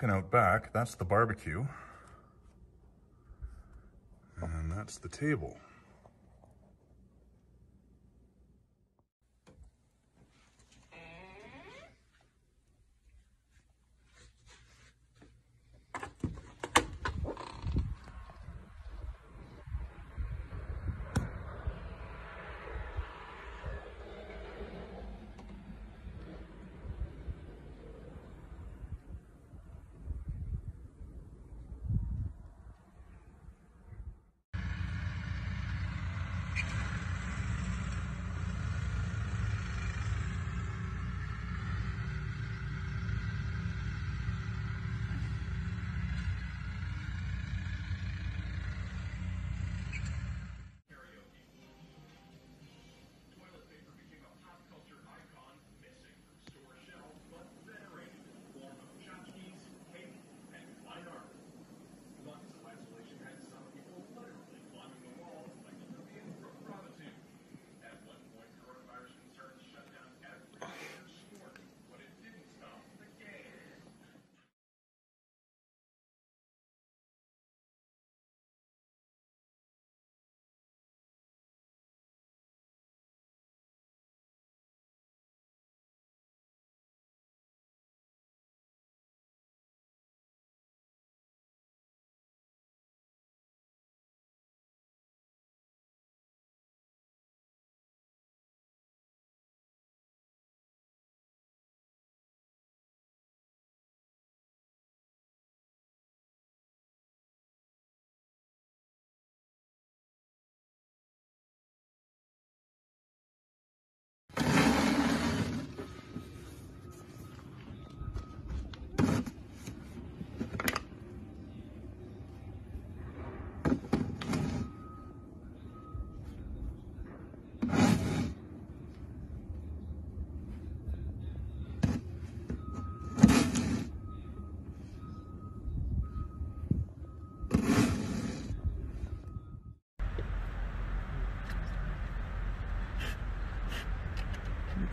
looking out back, that's the barbecue. And that's the table.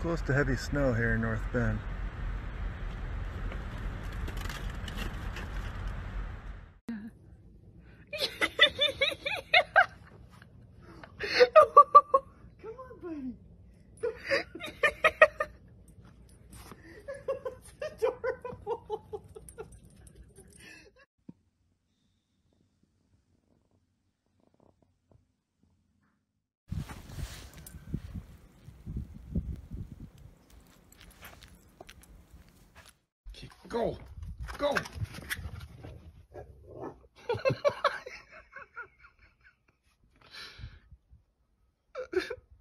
Close to heavy snow here in North Bend. Go! Go!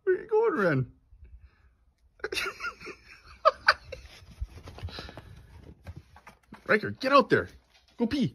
Where you going, Ren? Riker, get out there! Go pee!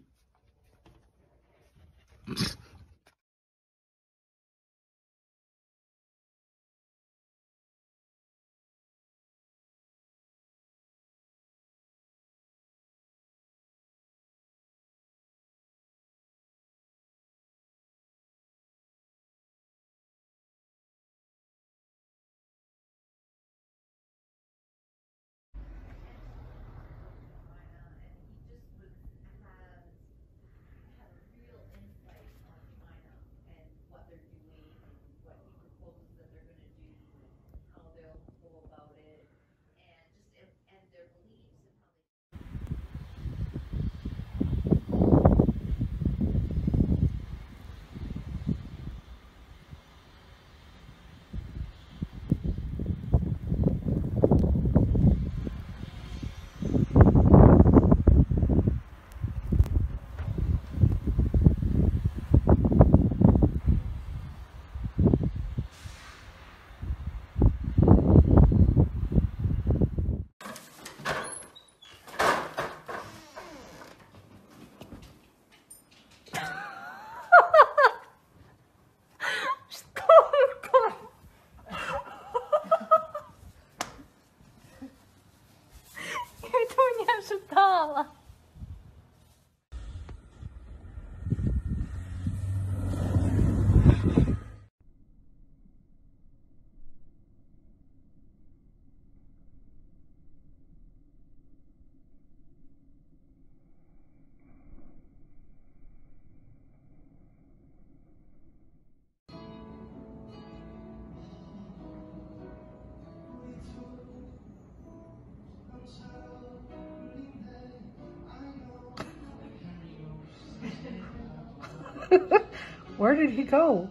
Where did he go?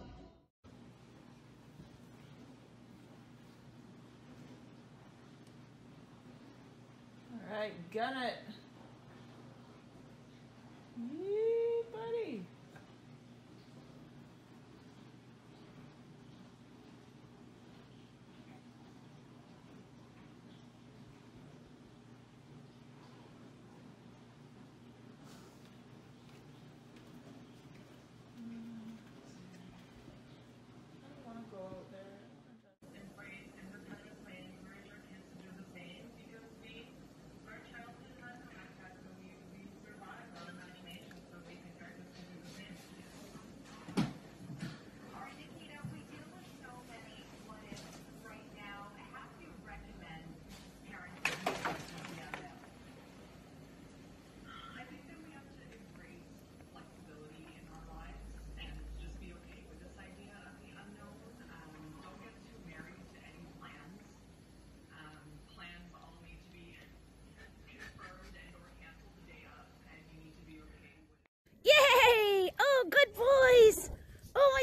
All right, gun it. Yee, buddy.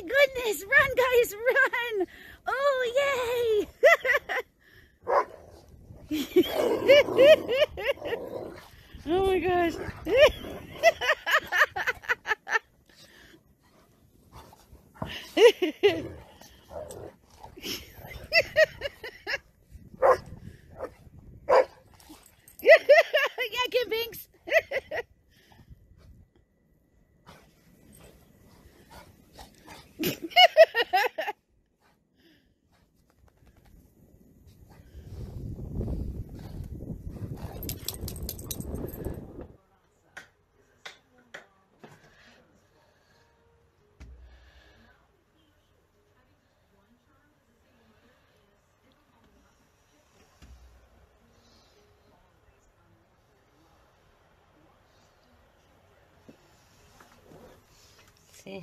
Goodness, run guys, run! Oh yay! Oh my gosh. Yeah, Kim Binks. See.